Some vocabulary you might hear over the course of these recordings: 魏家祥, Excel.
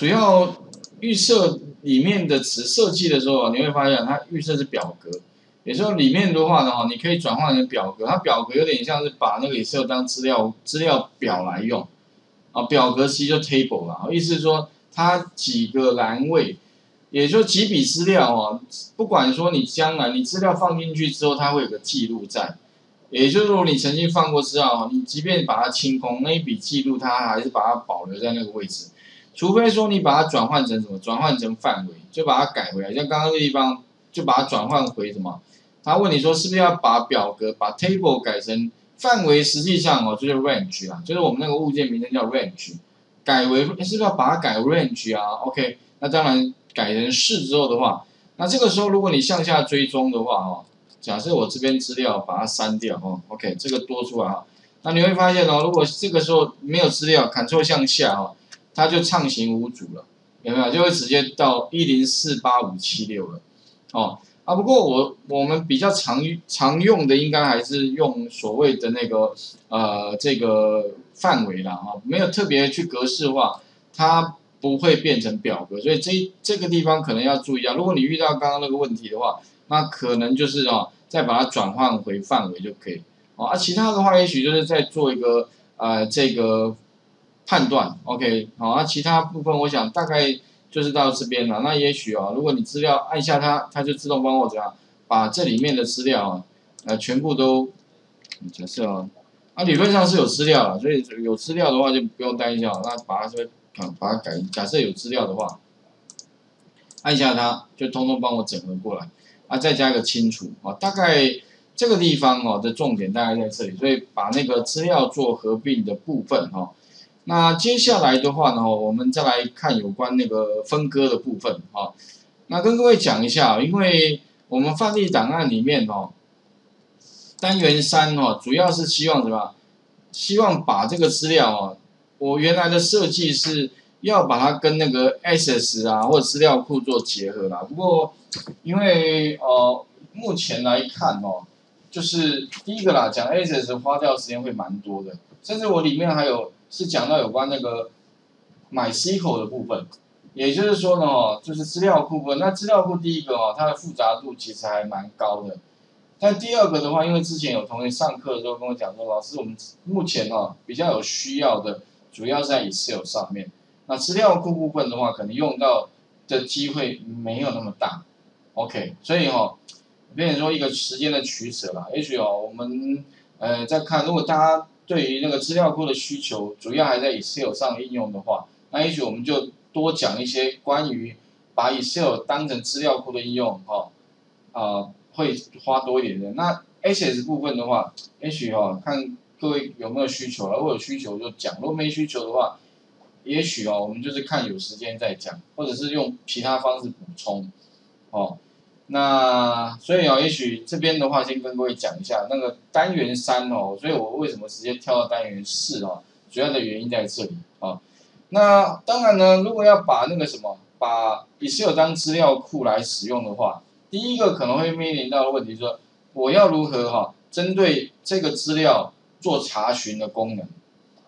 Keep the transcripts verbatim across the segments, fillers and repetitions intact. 主要预设里面的词设计的时候，你会发现它预设是表格。有时候里面的话呢，你可以转换成表格。它表格有点像是把那个 Excel 当资料资料表来用啊。表格其实就 table 啦，意思是说它几个栏位，也就几笔资料哦。不管说你将来你资料放进去之后，它会有个记录在。 也就是说，你曾经放过资料，你即便把它清空，那一笔记录它还是把它保留在那个位置，除非说你把它转换成什么，转换成范围，就把它改回来。像刚刚这地方，就把它转换回什么？他问你说是不是要把表格把 table 改成范围？实际上哦，就是 range 啦，就是我们那个物件名称叫 range， 改为是不是要把它改 range 啊 ？OK， 那当然改成是之后的话，那这个时候如果你向下追踪的话哦。 假设我这边资料把它删掉哦 ，OK， 这个多出来哈，那你会发现哦，如果这个时候没有资料 ，Ctrl 向下哦，它就畅行无阻了，有没有？就会直接到一零四八五七六了，哦啊，不过我我们比较常常用的应该还是用所谓的那个呃这个范围啦啊、哦，没有特别去格式化，它不会变成表格，所以这这个地方可能要注意啊，如果你遇到刚刚那个问题的话。 那可能就是哦，再把它转换回范围就可以哦。啊，其他的话也许就是在做一个呃这个判断 ，OK， 好、哦，那、啊、其他部分我想大概就是到这边了。那也许哦，如果你资料按一下它，它就自动帮我怎样把这里面的资料啊、哦，呃全部都假设哦，啊理论上是有资料了，所以有资料的话就不用担心哦。那把它这边把它改，假设有资料的话，按一下它就通通帮我整合过来。 啊，再加一个清除啊，大概这个地方哦的重点大概在这里，所以把那个资料做合并的部分哦。那接下来的话呢，我们再来看有关那个分割的部分啊。那跟各位讲一下，因为我们范例档案里面哦，单元三哦，主要是希望什么？希望把这个资料哦，我原来的设计是。 要把它跟那个 access 啊或者资料库做结合啦。不过，因为呃目前来看哦，就是第一个啦，讲 access 花掉时间会蛮多的，甚至我里面还有是讲到有关那个MySQL的部分，也就是说呢，就是资料库部分。那资料库第一个哦，它的复杂度其实还蛮高的。但第二个的话，因为之前有同学上课的时候跟我讲说，老师我们目前哦比较有需要的，主要是在 Excel 上面。 那资料库部分的话，可能用到的机会没有那么大 ，OK， 所以哦，变成说一个时间的取舍啦。也许哦，我们呃在看，如果大家对于那个资料库的需求主要还在 Excel 上应用的话，那也许我们就多讲一些关于把 Excel 当成资料库的应用哦，啊、呃、会花多一点的。那 Access 部分的话，也许哦看各位有没有需求啦，如果有需求就讲，如果没需求的话。 也许哦，我们就是看有时间再讲，或者是用其他方式补充，哦，那所以哦，也许这边的话，先跟各位讲一下那个单元三哦，所以我为什么直接跳到单元四哦，主要的原因在这里哦。那当然呢，如果要把那个什么，把 Excel 当资料库来使用的话，第一个可能会面临到的问题就是，我要如何哈、哦，针对这个资料做查询的功能。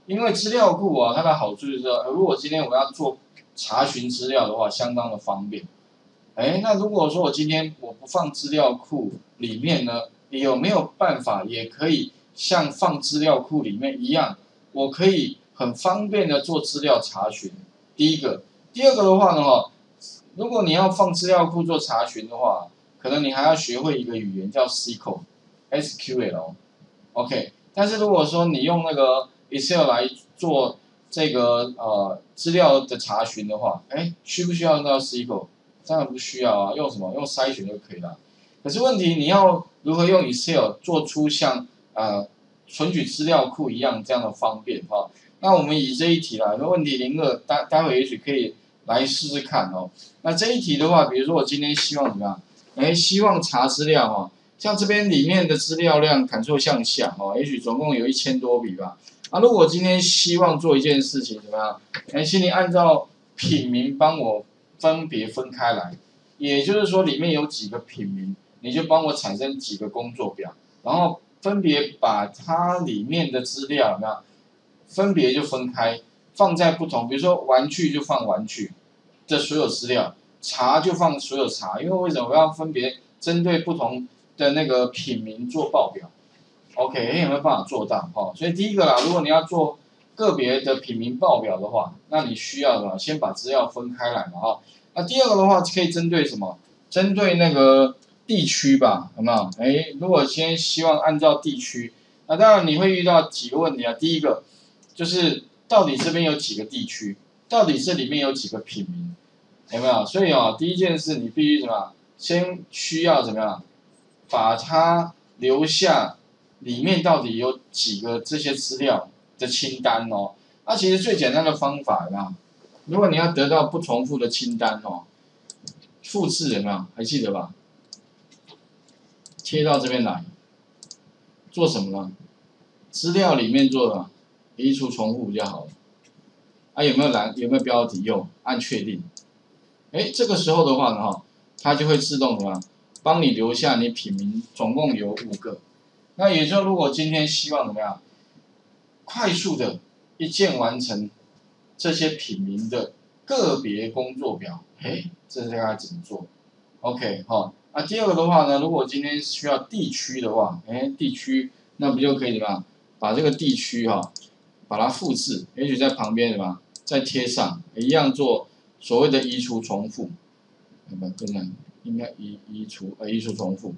因为资料库啊，它的好处就是说，如果今天我要做查询资料的话，相当的方便。哎，那如果说我今天我不放资料库里面呢，你有没有办法也可以像放资料库里面一样，我可以很方便的做资料查询？第一个，第二个的话呢，如果你要放资料库做查询的话，可能你还要学会一个语言叫 S Q L，S Q L， OK。但是如果说你用那个 Excel 来做这个呃资料的查询的话，哎，需不需要用到 S Q L？ 当然不需要啊，用什么？用筛选就可以了。可是问题，你要如何用 Excel 做出像呃存取资料库一样这样的方便哈、哦？那我们以这一题啦，那问题零二，待待会也许可以来试试看哦。那这一题的话，比如说我今天希望怎么样？哎，希望查资料哈、哦，像这边里面的资料量，Ctrl向下哦，也许总共有一千多笔吧。 啊，如果今天希望做一件事情，怎么样？哎，请你按照品名帮我分别分开来，也就是说里面有几个品名，你就帮我产生几个工作表，然后分别把它里面的资料，那分别就分开放在不同，比如说玩具就放玩具，的所有资料，茶就放所有茶，因为为什么我要分别针对不同的那个品名做报表 ？OK， 有没有办法做到？哦，所以第一个啦，如果你要做个别的品名报表的话，那你需要什么？先把资料分开来嘛，哈、哦。那第二个的话，可以针对什么？针对那个地区吧，有没有？哎，如果先希望按照地区，那当然你会遇到几个问题啊。第一个就是到底这边有几个地区？ 到底这里面有几个品名，有没有？所以啊、哦，第一件事你必须什么？先需要怎么样？把它留下里面到底有几个这些资料的清单哦。那、啊、其实最简单的方法啦，如果你要得到不重复的清单哦，复制有没有？还记得吧？贴到这边来，做什么呢？资料里面做什么？移除重复就好了。 啊，有没有栏？有没有标题？有，按确定。哎，这个时候的话呢，哈，它就会自动什么？帮你留下你品名，总共有五个。那也就如果今天希望怎么样，快速的一键完成这些品名的个别工作表，哎，这是该怎么做 ？OK， 哈、哦。啊，第二个的话呢，如果今天需要地区的话，哎，地区那不就可以怎么样？把这个地区哈、哦，把它复制，也许在旁边什么？ 再贴上，一样做所谓的移除重复，有没有？更难，应该移移除呃移除重复，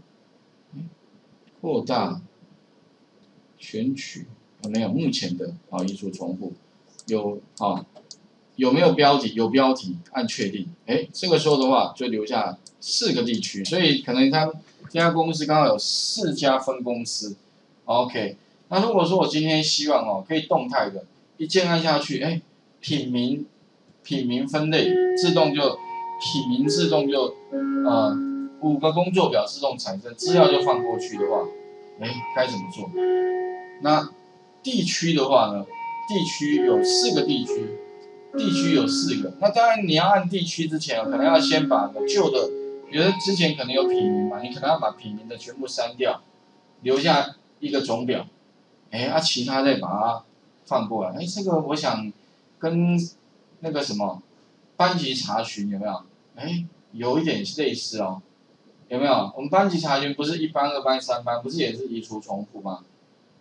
扩大选取啊、哦、没有目前的啊、哦、移除重复，有啊、哦、有没有标题？有标题，按确定。哎，这个时候的话就留下四个地区，所以可能他这家公司刚好有四家分公司。OK， 那如果说我今天希望哦可以动态的，一键按下去，哎。 品名，品名分类自动就，品名自动就，呃，五个工作表自动产生，资料就放过去的话，哎，该怎么做？那地区的话呢？地区有四个地区，地区有四个。那当然你要按地区之前，可能要先把旧的，比如之前可能有品名嘛，你可能要把品名的全部删掉，留下一个总表，哎，啊，其他再把它放过来。哎，这个我想。 跟那个什么班级查询有没有？哎，有一点类似哦，有没有？我们班级查询不是一班、二班、三班，不是也是移除重复吗？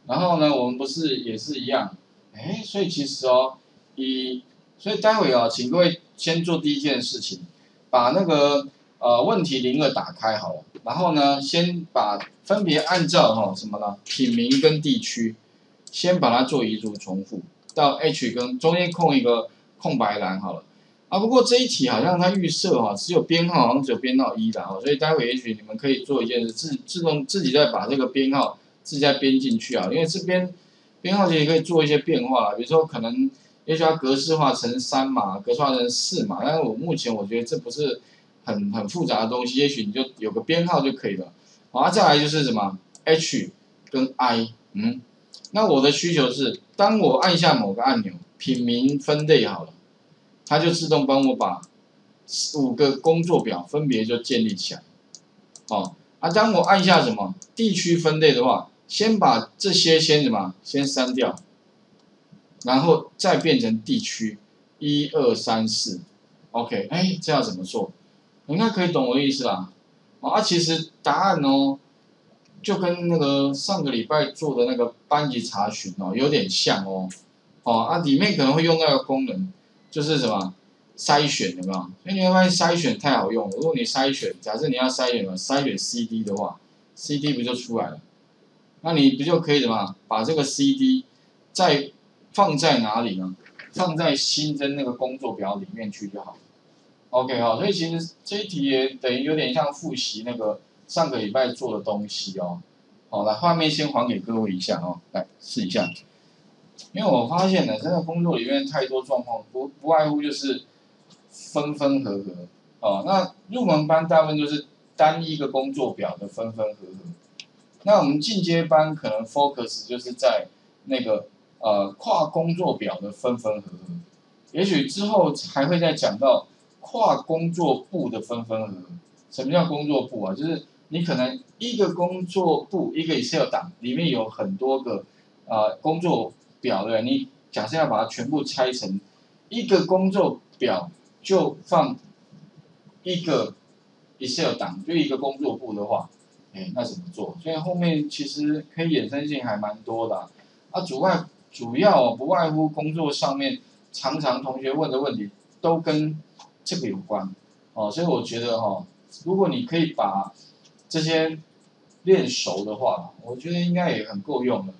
然后呢，我们不是也是一样？哎，所以其实哦，以所以待会哦，请各位先做第一件事情，把那个呃问题零二打开好了，然后呢，先把分别按照哈、哦、什么呢？品名跟地区，先把它做移除重复。 到 H 跟中间空一个空白栏好了啊，不过这一题好像它预设哈，只有编号好像只有编到一啦哈，所以待会也许你们可以做一件事，自自动自己再把这个编号自己再编进去啊，因为这边编号也可以做一些变化啦，比如说可能也许要格式化成三码，格式化成四码，但是我目前我觉得这不是很很复杂的东西，也许你就有个编号就可以了。好、啊，再来就是什么 H 跟 I， 嗯。 那我的需求是，当我按下某个按钮，品名分类好了，它就自动帮我把五个工作表分别就建立起来。哦，啊，当我按下什么地区分类的话，先把这些先什么先删掉，然后再变成地区，一二三四 ，OK， 哎，这要怎么做？应该可以懂我的意思啦。哦、啊，其实答案哦。 就跟那个上个礼拜做的那个班级查询哦，有点像哦，哦啊，里面可能会用到的功能就是什么筛选，有没有？所以你会发现筛选太好用了。如果你筛选，假设你要筛选什么，筛选 C D 的话 ，C D 不就出来了？那你不就可以什么把这个 C D 再放在哪里呢？放在新增那个工作表里面去就好了。OK 哦，所以其实这一题也等于有点像复习那个。 上个礼拜做的东西哦，好了，画面先还给各位一下哦，来试一下，因为我发现呢，真的工作里面太多状况，不不外乎就是分分合合哦。那入门班大部分就是单一个工作表的分分合合，那我们进阶班可能 focus 就是在那个呃跨工作表的分分合合，也许之后还会再讲到跨工作部的分分合合。什么叫工作部啊？就是 你可能一个工作簿，一个 Excel 档里面有很多个呃工作表的，你假设要把它全部拆成一个工作表就放一个 Excel 档，就一个工作簿的话，哎，那怎么做？所以后面其实可以衍生性还蛮多的啊。啊，主外主要不外乎工作上面常常同学问的问题都跟这个有关哦，所以我觉得哈、哦，如果你可以把这些练熟的话，我觉得应该也很够用了，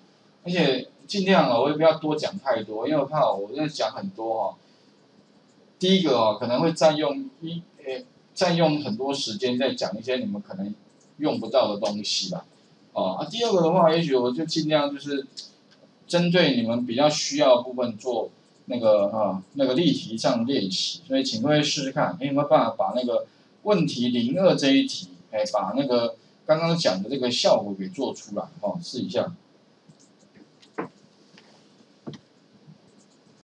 而且尽量啊，我也不要多讲太多，因为我怕我在讲很多哈、哦。 第一个哦，可能会占用一诶，占用很多时间在讲一些你们可能用不到的东西吧，哦啊，第二个的话，也许我就尽量就是针对你们比较需要的部分做那个啊那个例题上练习，所以请各位试试看，有没有办法把那个问题零二这一题，哎，把那个刚刚讲的这个效果给做出来，哦，试一下。